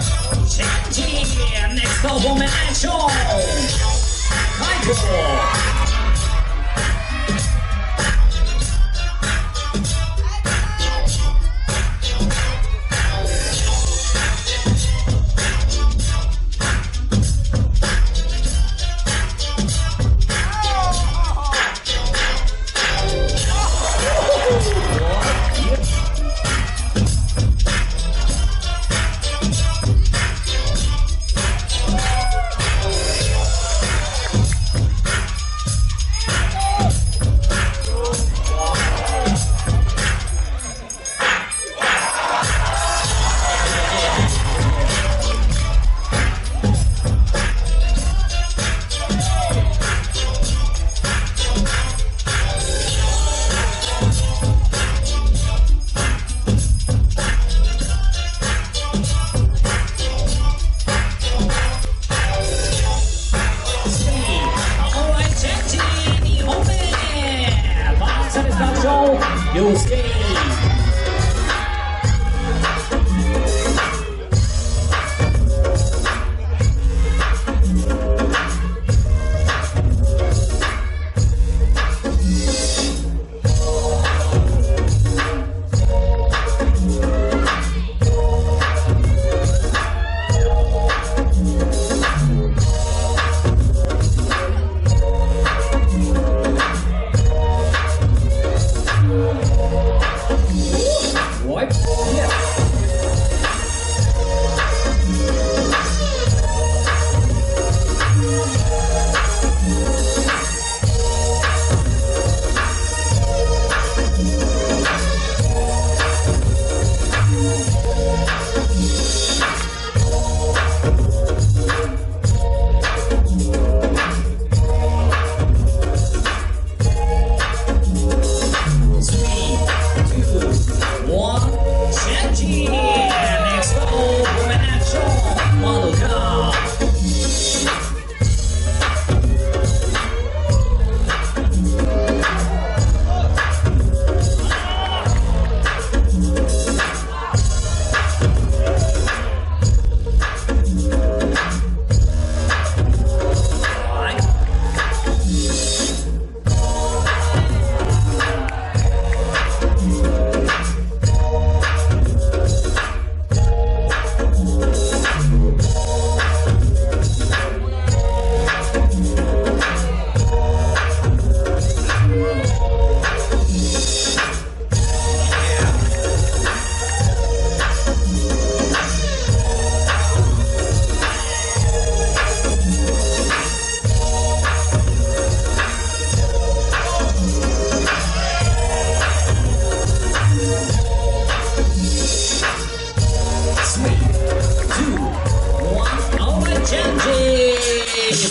Yeah, next album in action. Michael. You'll stay.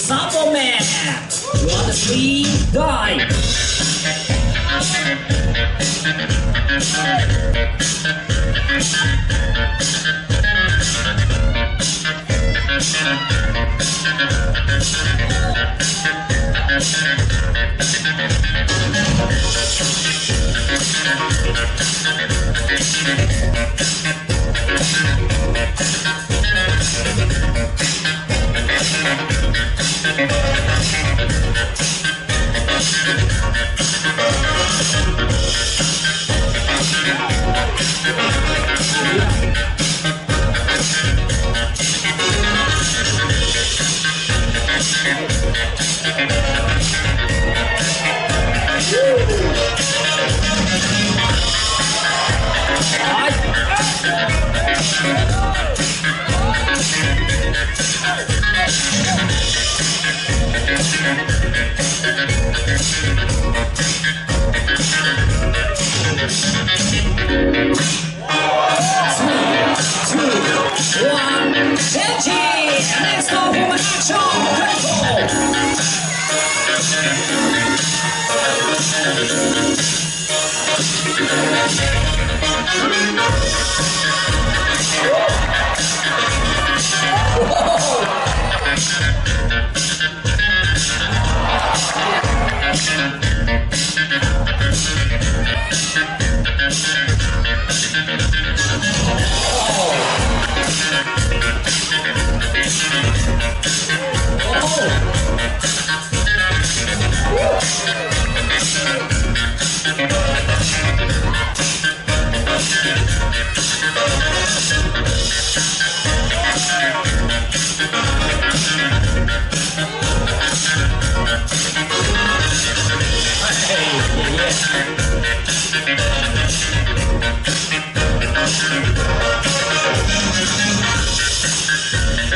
Supplement! You want to see?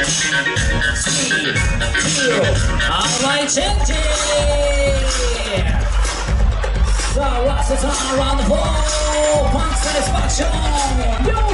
Alright, Chinty! So, Ross's on around the floor. Punk satisfaction! Yo,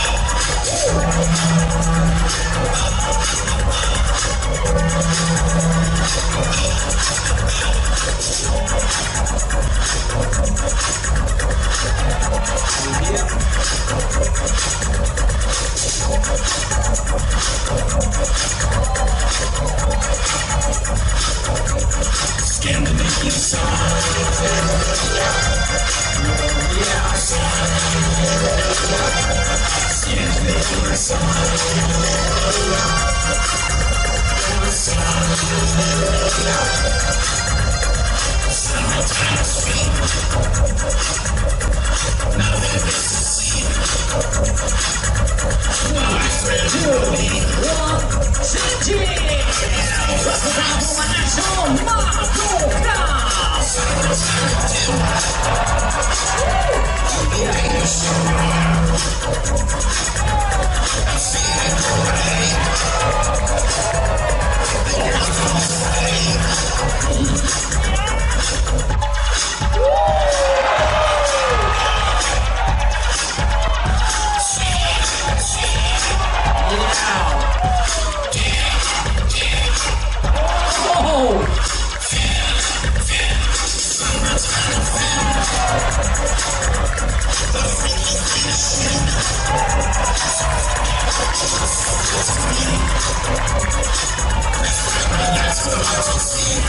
Skinny! Scandinavian